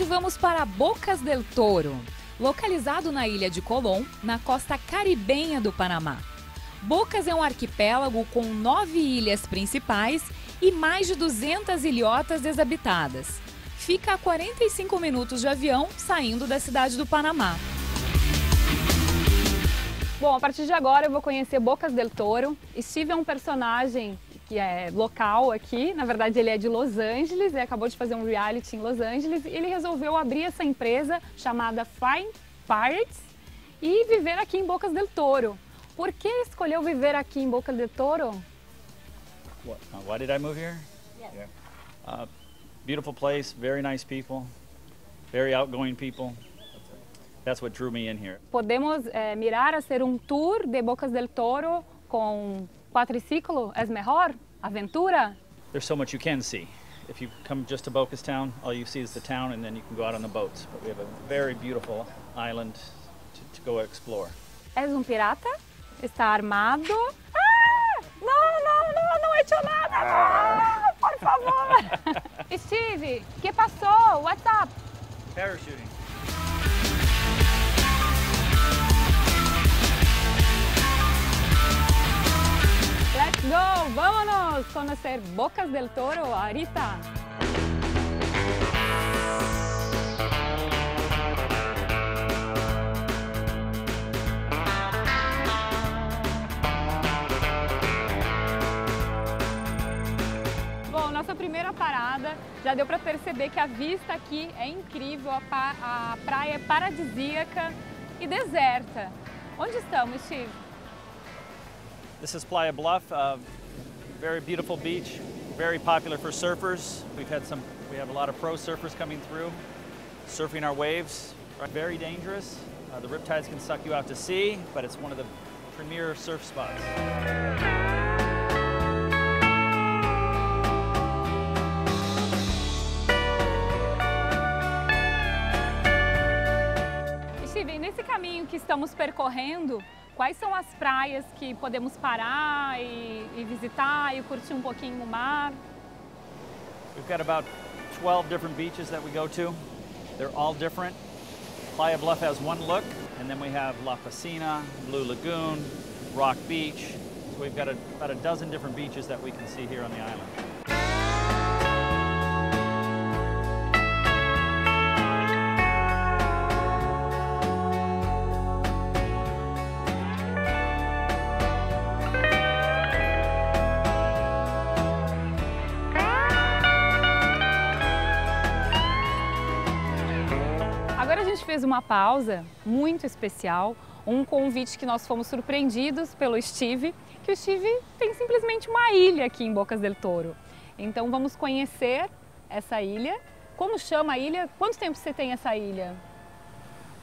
Hoje vamos para Bocas del Toro, localizado na ilha de Colón, na costa caribenha do Panamá. Bocas é um arquipélago com 9 ilhas principais e mais de 200 ilhotas desabitadas. Fica a 45 minutos de avião saindo da cidade do Panamá. Bom, a partir de agora eu vou conhecer Bocas del Toro. Steve é um personagem que é local aqui, na verdade ele é de Los Angeles, ele acabou de fazer um reality em Los Angeles e ele resolveu abrir essa empresa chamada Fine Parts e viver aqui em Bocas del Toro. Por que escolheu viver aqui em Bocas del Toro? Why did I move here? Yes. Yeah. Beautiful place, very nice people, very outgoing people. That's what drew me in here. Podemos mirar a ser um tour de Bocas del Toro com quadriciclo, é melhor? Aventura? There's so much you can see. If you come just to Bocas Town, all you see is the town and then you can go out on the boats. But we have a very beautiful island to go explore. És um pirata? Está armado? Ah! Não he hecho nada! Ah, por favor! Steve, que passou? What's up? Parachuting. Let's go! Vámonos conhecer Bocas del Toro ahorita! Nossa primeira parada, já deu para perceber que a vista aqui é incrível, a praia é paradisíaca e deserta. Onde estamos, Steve? This is Playa Bluff, a very beautiful beach, very popular for surfers. We have a lot of pro surfers coming through, surfing our waves. Very dangerous. The riptides can suck you out to sea, but it's one of the premier surf spots. Nesse caminho que estamos percorrendo, quais são as praias que podemos parar e visitar e curtir um pouquinho o mar? We've got about 12 different beaches that we go to. They're all different. Playa Bluff has one look, and then we have La Pacina, Blue Lagoon, Rock Beach. So we've got about a dozen different beaches that we can see here on the island. Agora a gente fez uma pausa muito especial, um convite que nós fomos surpreendidos pelo Steve, que o Steve tem simplesmente uma ilha aqui em Bocas del Toro. Então vamos conhecer essa ilha. Como chama a ilha? Quanto tempo você tem essa ilha?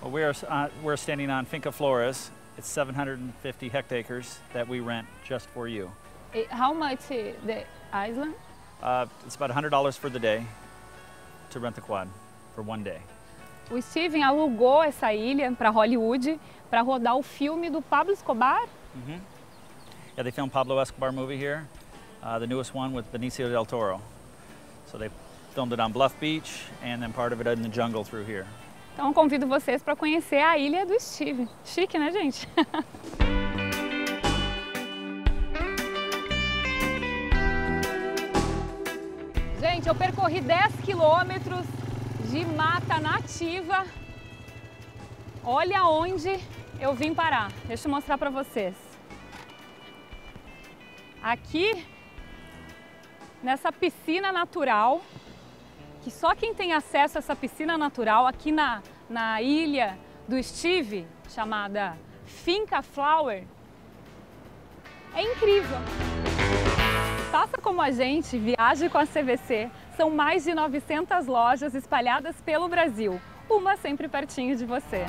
Well, we're standing on Finca Flores. It's 750 hectares that we rent just for you. How much the island? It's about $100 for the day to rent the quad for one day. O Steven alugou essa ilha para Hollywood para rodar o filme do Pablo Escobar. Mm-hmm. Yeah, they filmed Pablo Escobar movie here, the newest one with Benicio del Toro. So they filmed it on Bluff Beach and then part of it in the jungle through here. Então convido vocês para conhecer a ilha do Steve. Chique, né, gente? Gente, eu percorri 10 quilômetros de mata nativa. Olha onde eu vim parar. Deixa eu mostrar para vocês. Aqui, nessa piscina natural, que só quem tem acesso a essa piscina natural, aqui na ilha do Steve, chamada Finca Flores, é incrível. Faça como a gente, viaje com a CVC. São mais de 900 lojas espalhadas pelo Brasil, uma sempre pertinho de você.